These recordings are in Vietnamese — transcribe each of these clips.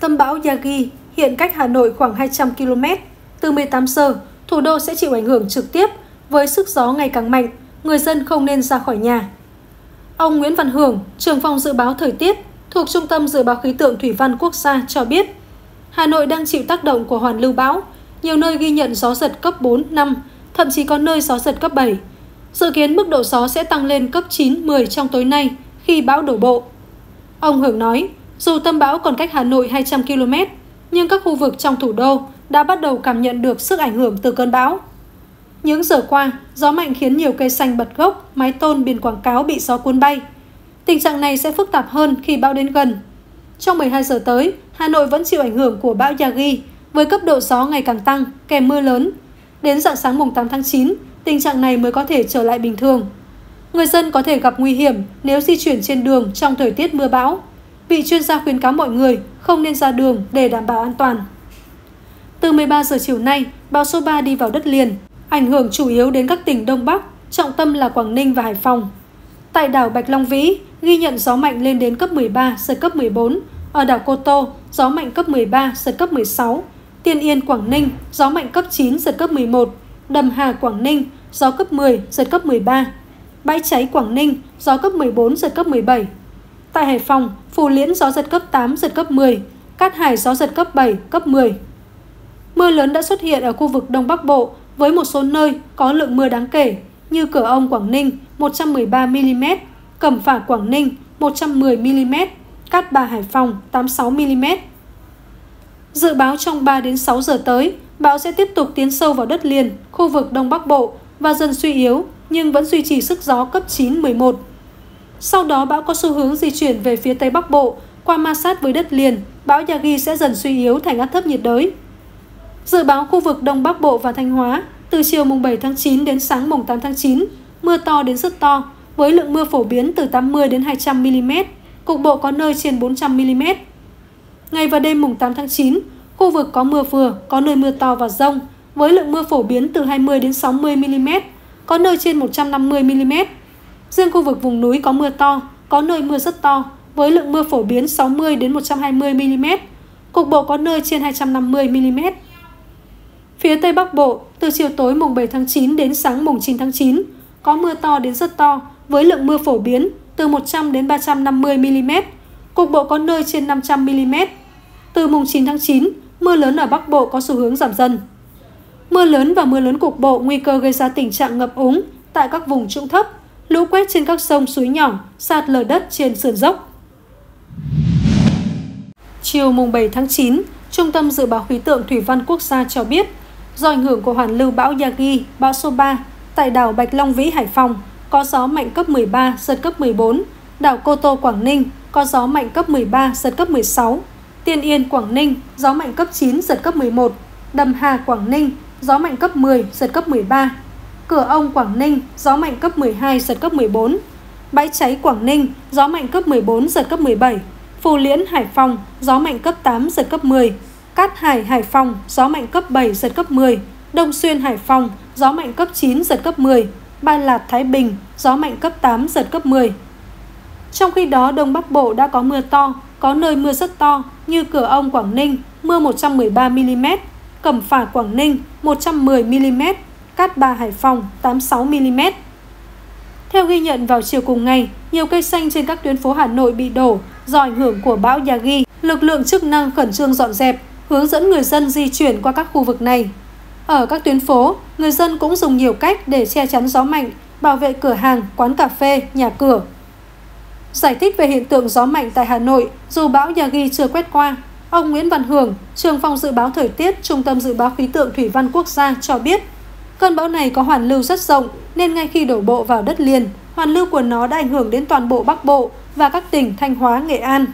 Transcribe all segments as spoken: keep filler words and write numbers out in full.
Tâm bão Yagi hiện cách Hà Nội khoảng hai trăm ki lô mét. Từ mười tám giờ, thủ đô sẽ chịu ảnh hưởng trực tiếp với sức gió ngày càng mạnh, người dân không nên ra khỏi nhà. Ông Nguyễn Văn Hưởng, trưởng phòng dự báo thời tiết thuộc Trung tâm Dự báo Khí tượng Thủy văn Quốc gia cho biết, Hà Nội đang chịu tác động của hoàn lưu bão, nhiều nơi ghi nhận gió giật cấp bốn, năm, thậm chí có nơi gió giật cấp bảy. Dự kiến mức độ gió sẽ tăng lên cấp chín, mười trong tối nay khi bão đổ bộ. Ông Hưởng nói, dù tâm bão còn cách Hà Nội hai trăm ki lô mét, nhưng các khu vực trong thủ đô đã bắt đầu cảm nhận được sức ảnh hưởng từ cơn bão. Những giờ qua, gió mạnh khiến nhiều cây xanh bật gốc, mái tôn biển quảng cáo bị gió cuốn bay. Tình trạng này sẽ phức tạp hơn khi bão đến gần. Trong mười hai giờ tới, Hà Nội vẫn chịu ảnh hưởng của bão Yagi với cấp độ gió ngày càng tăng, kèm mưa lớn. Đến rạng sáng mùng tám tháng chín, tình trạng này mới có thể trở lại bình thường. Người dân có thể gặp nguy hiểm nếu di chuyển trên đường trong thời tiết mưa bão. Vị chuyên gia khuyến cáo mọi người không nên ra đường để đảm bảo an toàn. Từ mười ba giờ chiều nay, bão số ba đi vào đất liền, ảnh hưởng chủ yếu đến các tỉnh Đông Bắc, trọng tâm là Quảng Ninh và Hải Phòng. Tại đảo Bạch Long Vĩ, ghi nhận gió mạnh lên đến cấp mười ba, giật cấp mười bốn. Ở đảo Cô Tô, gió mạnh cấp mười ba, giật cấp mười sáu. Tiên Yên, Quảng Ninh, gió mạnh cấp chín, giật cấp mười một. Đầm Hà, Quảng Ninh, gió cấp mười, giật cấp mười ba. Bãi Cháy, Quảng Ninh, gió cấp mười bốn, giật cấp mười bảy. Tại Hải Phòng, Phù Liễn gió giật cấp tám, giật cấp mười. Cát Hải gió giật cấp bảy, cấp mười. Mưa lớn đã xuất hiện ở khu vực Đông Bắc Bộ với một số nơi có lượng mưa đáng kể như Cửa Ông, Quảng Ninh một trăm mười ba mi li mét, Cẩm Phả, Quảng Ninh một trăm mười mi li mét, Cát Bà, Hải Phòng tám mươi sáu mi li mét. Dự báo trong ba đến sáu giờ tới, bão sẽ tiếp tục tiến sâu vào đất liền, khu vực Đông Bắc Bộ và dần suy yếu nhưng vẫn duy trì sức gió cấp chín, mười một. Sau đó bão có xu hướng di chuyển về phía Tây Bắc Bộ, qua ma sát với đất liền, bão Yagi sẽ dần suy yếu thành áp thấp nhiệt đới. Dự báo khu vực Đông Bắc Bộ và Thanh Hóa, từ chiều mùng bảy tháng chín đến sáng mùng tám tháng chín, mưa to đến rất to, với lượng mưa phổ biến từ tám mươi đến hai trăm mi li mét, cục bộ có nơi trên bốn trăm mi li mét. Ngày và đêm mùng tám tháng chín, khu vực có mưa vừa, có nơi mưa to và dông, với lượng mưa phổ biến từ hai mươi đến sáu mươi mi li mét, có nơi trên một trăm năm mươi mi li mét. Riêng khu vực vùng núi có mưa to, có nơi mưa rất to, với lượng mưa phổ biến sáu mươi đến một trăm hai mươi mi li mét, cục bộ có nơi trên hai trăm năm mươi mi li mét. Phía Tây Bắc Bộ, từ chiều tối mùng bảy tháng chín đến sáng mùng chín tháng chín, có mưa to đến rất to, với lượng mưa phổ biến từ một trăm đến ba trăm năm mươi mi li mét, cục bộ có nơi trên năm trăm mi li mét. Từ mùng chín tháng chín, mưa lớn ở Bắc Bộ có xu hướng giảm dần. Mưa lớn và mưa lớn cục bộ nguy cơ gây ra tình trạng ngập úng tại các vùng trũng thấp, lũ quét trên các sông suối nhỏ, sạt lở đất trên sườn dốc. Chiều mùng bảy tháng chín, Trung tâm Dự báo Khí tượng Thủy văn Quốc gia cho biết, do ảnh hưởng của hoàn lưu bão Yagi, bão số ba, tại đảo Bạch Long Vĩ, Hải Phòng, có gió mạnh cấp mười ba, giật cấp mười bốn. Đảo Cô Tô, Quảng Ninh, có gió mạnh cấp mười ba, giật cấp mười sáu. Tiên Yên, Quảng Ninh, gió mạnh cấp chín, giật cấp mười một. Đầm Hà, Quảng Ninh, gió mạnh cấp mười, giật cấp mười ba. Cửa Ông, Quảng Ninh, gió mạnh cấp mười hai, giật cấp mười bốn. Bãi Cháy, Quảng Ninh, gió mạnh cấp mười bốn, giật cấp mười bảy. Phù Liễn, Hải Phòng, gió mạnh cấp tám, giật cấp mười. Cát Hải, Hải Phòng, gió mạnh cấp bảy, giật cấp mười. Đông Xuyên, Hải Phòng, gió mạnh cấp chín, giật cấp mười. Ba Lạt, Thái Bình, gió mạnh cấp tám, giật cấp mười. Trong khi đó, Đông Bắc Bộ đã có mưa to, có nơi mưa rất to như Cửa Ông, Quảng Ninh, mưa một trăm mười ba mi li mét, Cẩm Phả, Quảng Ninh, một trăm mười mi li mét, Cát Bà, Hải Phòng, tám mươi sáu mi li mét. Theo ghi nhận vào chiều cùng ngày, nhiều cây xanh trên các tuyến phố Hà Nội bị đổ do ảnh hưởng của bão Yagi. Lực lượng chức năng khẩn trương dọn dẹp, hướng dẫn người dân di chuyển qua các khu vực này. Ở các tuyến phố, người dân cũng dùng nhiều cách để che chắn gió mạnh, bảo vệ cửa hàng, quán cà phê, nhà cửa. Giải thích về hiện tượng gió mạnh tại Hà Nội, dù bão Yagi chưa quét qua, ông Nguyễn Văn Hưởng, trưởng phòng dự báo thời tiết Trung tâm Dự báo Khí tượng Thủy văn Quốc gia cho biết, cơn bão này có hoàn lưu rất rộng nên ngay khi đổ bộ vào đất liền, hoàn lưu của nó đã ảnh hưởng đến toàn bộ Bắc Bộ và các tỉnh Thanh Hóa, Nghệ An.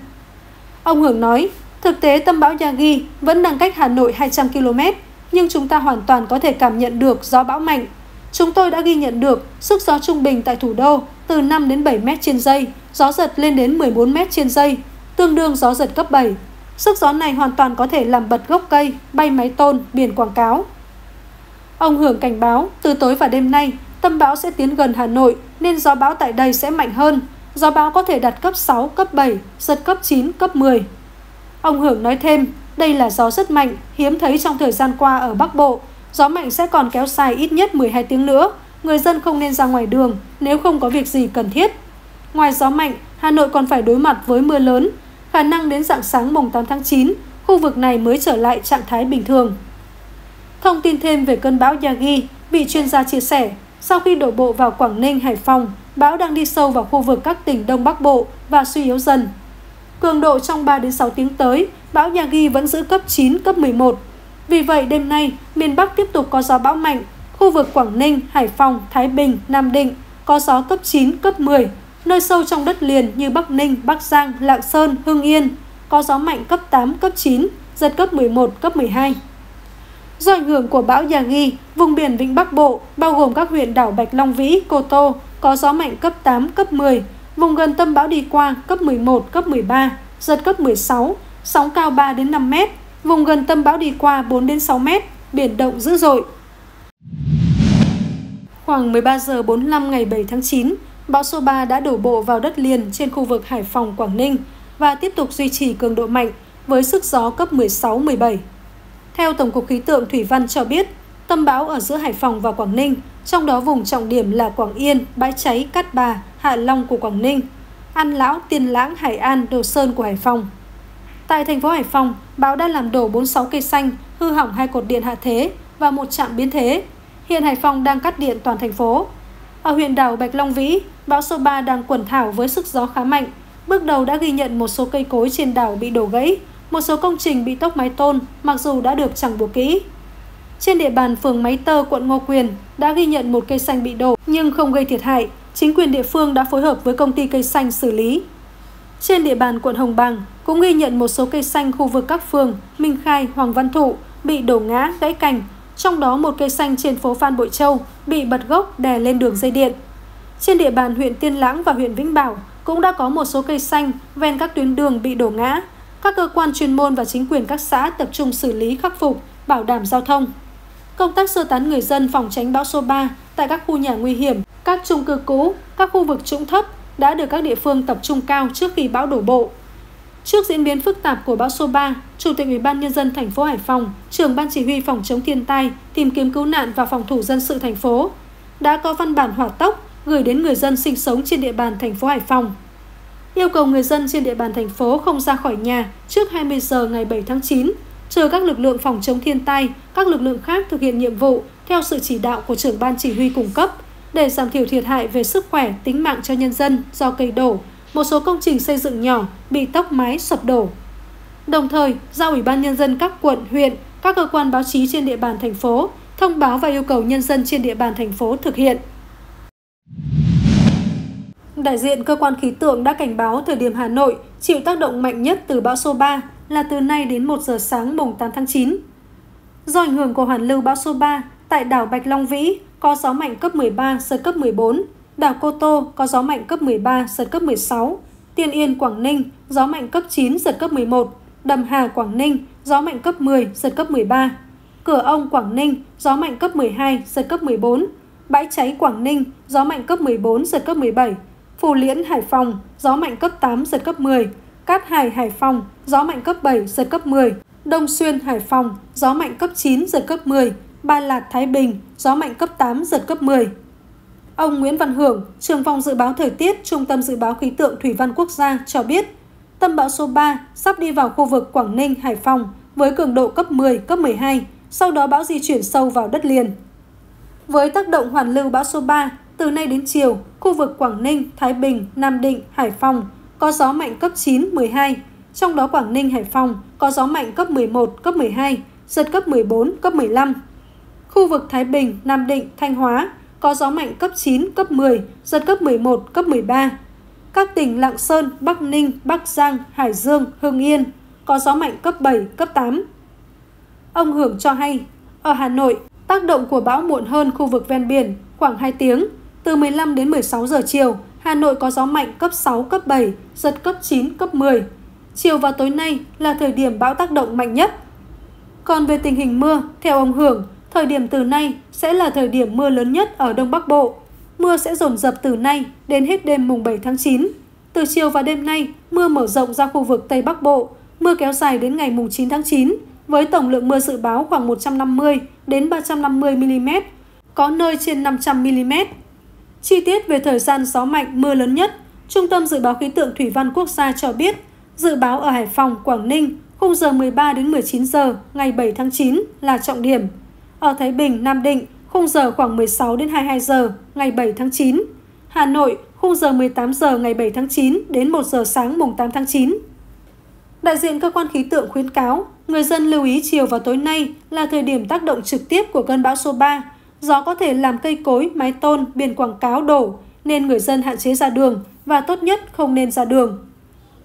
Ông Hưởng nói, thực tế tâm bão Yagi vẫn đang cách Hà Nội hai trăm ki lô mét, nhưng chúng ta hoàn toàn có thể cảm nhận được gió bão mạnh. Chúng tôi đã ghi nhận được sức gió trung bình tại thủ đô từ năm đến bảy mét trên giây, gió giật lên đến mười bốn mét trên giây, tương đương gió giật cấp bảy. Sức gió này hoàn toàn có thể làm bật gốc cây, bay máy tôn, biển quảng cáo. Ông Hưởng cảnh báo, từ tối và đêm nay, tâm bão sẽ tiến gần Hà Nội nên gió bão tại đây sẽ mạnh hơn. Gió bão có thể đạt cấp sáu, cấp bảy, giật cấp chín, cấp mười. Ông Hưởng nói thêm, đây là gió rất mạnh, hiếm thấy trong thời gian qua ở Bắc Bộ. Gió mạnh sẽ còn kéo dài ít nhất mười hai tiếng nữa. Người dân không nên ra ngoài đường nếu không có việc gì cần thiết. Ngoài gió mạnh, Hà Nội còn phải đối mặt với mưa lớn. Khả năng đến rạng sáng mùng tám tháng chín, khu vực này mới trở lại trạng thái bình thường. Thông tin thêm về cơn bão Yagi, vị chuyên gia chia sẻ, sau khi đổ bộ vào Quảng Ninh, Hải Phòng, bão đang đi sâu vào khu vực các tỉnh Đông Bắc Bộ và suy yếu dần. Cường độ trong ba đến sáu tiếng tới, bão Yagi vẫn giữ cấp chín, cấp mười một. Vì vậy, đêm nay, miền Bắc tiếp tục có gió bão mạnh. Khu vực Quảng Ninh, Hải Phòng, Thái Bình, Nam Định có gió cấp chín, cấp mười. Nơi sâu trong đất liền như Bắc Ninh, Bắc Giang, Lạng Sơn, Hưng Yên có gió mạnh cấp tám, cấp chín, giật cấp mười một, cấp mười hai. Do ảnh hưởng của bão Yagi, vùng biển Vịnh Bắc Bộ, bao gồm các huyện đảo Bạch Long Vĩ, Cô Tô, có gió mạnh cấp tám, cấp mười, vùng gần tâm bão đi qua cấp mười một, cấp mười ba, giật cấp mười sáu, sóng cao ba đến năm mét, vùng gần tâm bão đi qua bốn đến sáu mét, biển động dữ dội. Khoảng mười ba giờ bốn mươi lăm ngày bảy tháng chín, bão số ba đã đổ bộ vào đất liền trên khu vực Hải Phòng, Quảng Ninh và tiếp tục duy trì cường độ mạnh với sức gió cấp mười sáu, mười bảy. Theo Tổng cục Khí tượng Thủy văn cho biết, tâm bão ở giữa Hải Phòng và Quảng Ninh, trong đó vùng trọng điểm là Quảng Yên, Bãi Cháy, Cát Bà, Hạ Long của Quảng Ninh, An Lão, Tiên Lãng, Hải An, Đồ Sơn của Hải Phòng. Tại thành phố Hải Phòng, bão đã làm đổ bốn mươi sáu cây xanh, hư hỏng hai cột điện hạ thế và một trạm biến thế. Hiện Hải Phòng đang cắt điện toàn thành phố. Ở huyện đảo Bạch Long Vĩ, bão số ba đang quẩn thảo với sức gió khá mạnh. Bước đầu đã ghi nhận một số cây cối trên đảo bị đổ gãy, một số công trình bị tốc mái tôn mặc dù đã được chẳng buộc kỹ. Trên địa bàn phường Máy Tơ, quận Ngô Quyền đã ghi nhận một cây xanh bị đổ nhưng không gây thiệt hại. Chính quyền địa phương đã phối hợp với công ty cây xanh xử lý. Trên địa bàn quận Hồng Bàng cũng ghi nhận một số cây xanh khu vực các phường Minh Khai, Hoàng Văn Thụ bị đổ ngã, gãy cành. Trong đó một cây xanh trên phố Phan Bội Châu bị bật gốc đè lên đường dây điện. Trên địa bàn huyện Tiên Lãng và huyện Vĩnh Bảo cũng đã có một số cây xanh ven các tuyến đường bị đổ ngã. Các cơ quan chuyên môn và chính quyền các xã tập trung xử lý khắc phục, bảo đảm giao thông. Công tác sơ tán người dân phòng tránh bão số ba tại các khu nhà nguy hiểm, các chung cư cũ, các khu vực trũng thấp đã được các địa phương tập trung cao trước khi bão đổ bộ. Trước diễn biến phức tạp của bão số ba, Chủ tịch Ủy ban nhân dân thành phố Hải Phòng, Trưởng ban chỉ huy phòng chống thiên tai, tìm kiếm cứu nạn và phòng thủ dân sự thành phố đã có văn bản hỏa tốc gửi đến người dân sinh sống trên địa bàn thành phố Hải Phòng. Yêu cầu người dân trên địa bàn thành phố không ra khỏi nhà trước hai mươi giờ ngày bảy tháng chín, chờ các lực lượng phòng chống thiên tai, các lực lượng khác thực hiện nhiệm vụ theo sự chỉ đạo của trưởng ban chỉ huy cung cấp để giảm thiểu thiệt hại về sức khỏe, tính mạng cho nhân dân do cây đổ, một số công trình xây dựng nhỏ bị tốc mái, sập đổ. Đồng thời, giao Ủy ban nhân dân các quận, huyện, các cơ quan báo chí trên địa bàn thành phố thông báo và yêu cầu nhân dân trên địa bàn thành phố thực hiện. Đại diện cơ quan khí tượng đã cảnh báo thời điểm Hà Nội chịu tác động mạnh nhất từ bão số ba là từ nay đến một giờ sáng mùng tám tháng chín. Do ảnh hưởng của hoàn lưu bão số ba, tại đảo Bạch Long Vĩ có gió mạnh cấp mười ba, giật cấp mười bốn, đảo Cô Tô có gió mạnh cấp mười ba, giật cấp mười sáu, Tiên Yên, Quảng Ninh gió mạnh cấp chín, giật cấp mười một, Đầm Hà, Quảng Ninh gió mạnh cấp mười, giật cấp mười ba, Cửa Ông, Quảng Ninh gió mạnh cấp mười hai, giật cấp mười bốn, Bãi Cháy, Quảng Ninh gió mạnh cấp mười bốn, giật cấp mười bảy, Phù Liễn, Hải Phòng gió mạnh cấp tám, giật cấp mười, Cát Hải, Hải Phòng gió mạnh cấp bảy, giật cấp mười, Đông Xuyên, Hải Phòng gió mạnh cấp chín, giật cấp mười, Ba Lạt, Thái Bình gió mạnh cấp tám, giật cấp mười. Ông Nguyễn Văn Hưởng, trưởng phòng dự báo thời tiết, Trung tâm dự báo khí tượng Thủy văn Quốc gia cho biết, tâm bão số ba sắp đi vào khu vực Quảng Ninh, Hải Phòng với cường độ cấp mười, cấp mười hai, sau đó bão di chuyển sâu vào đất liền. Với tác động hoàn lưu bão số ba, từ nay đến chiều, khu vực Quảng Ninh, Thái Bình, Nam Định, Hải Phòng có gió mạnh cấp chín, mười hai, trong đó Quảng Ninh, Hải Phòng có gió mạnh cấp mười một, cấp mười hai, giật cấp mười bốn, cấp mười lăm. Khu vực Thái Bình, Nam Định, Thanh Hóa có gió mạnh cấp chín, cấp mười, giật cấp mười một, cấp mười ba. Các tỉnh Lạng Sơn, Bắc Ninh, Bắc Giang, Hải Dương, Hưng Yên có gió mạnh cấp bảy, cấp tám. Ông Hưởng cho hay, ở Hà Nội, tác động của bão muộn hơn khu vực ven biển khoảng hai tiếng, từ mười lăm đến mười sáu giờ chiều, Hà Nội có gió mạnh cấp sáu, cấp bảy, giật cấp chín, cấp mười. Chiều và tối nay là thời điểm bão tác động mạnh nhất. Còn về tình hình mưa, theo ông Hưởng, thời điểm từ nay sẽ là thời điểm mưa lớn nhất ở Đông Bắc Bộ. Mưa sẽ dồn dập từ nay đến hết đêm mùng bảy tháng chín. Từ chiều và đêm nay, mưa mở rộng ra khu vực Tây Bắc Bộ, Mưa kéo dài đến ngày chín tháng chín, với tổng lượng mưa dự báo khoảng một trăm năm mươi đến ba trăm năm mươi mi li mét, có nơi trên năm trăm mi li mét. Chi tiết về thời gian gió mạnh mưa lớn nhất, Trung tâm Dự báo Khí tượng Thủy văn Quốc gia cho biết, dự báo ở Hải Phòng, Quảng Ninh, khung giờ mười ba đến mười chín giờ ngày bảy tháng chín là trọng điểm. Ở Thái Bình, Nam Định, khung giờ khoảng mười sáu đến hai mươi hai giờ ngày bảy tháng chín. Hà Nội, khung giờ mười tám giờ ngày bảy tháng chín đến một giờ sáng mùng tám tháng chín. Đại diện cơ quan khí tượng khuyến cáo, người dân lưu ý chiều và tối nay là thời điểm tác động trực tiếp của cơn bão số ba. Gió có thể làm cây cối, mái tôn, biển quảng cáo đổ, nên người dân hạn chế ra đường và tốt nhất không nên ra đường.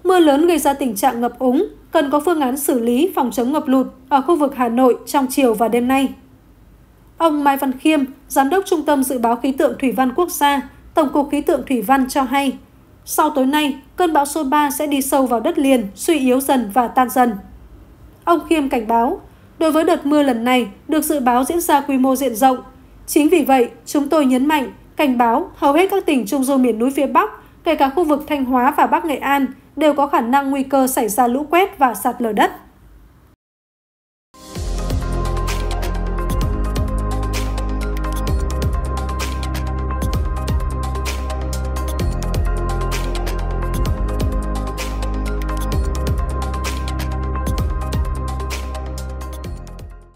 Mưa lớn gây ra tình trạng ngập úng, cần có phương án xử lý phòng chống ngập lụt ở khu vực Hà Nội trong chiều và đêm nay. Ông Mai Văn Khiêm, Giám đốc Trung tâm Dự báo Khí tượng Thủy văn Quốc gia, Tổng cục Khí tượng Thủy văn cho hay, sau tối nay, cơn bão số ba sẽ đi sâu vào đất liền, suy yếu dần và tan dần. Ông Khiêm cảnh báo, đối với đợt mưa lần này được dự báo diễn ra quy mô diện rộng. Chính vì vậy, chúng tôi nhấn mạnh, cảnh báo hầu hết các tỉnh Trung Du miền núi phía Bắc, kể cả khu vực Thanh Hóa và Bắc Nghệ An, đều có khả năng nguy cơ xảy ra lũ quét và sạt lở đất.